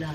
blood.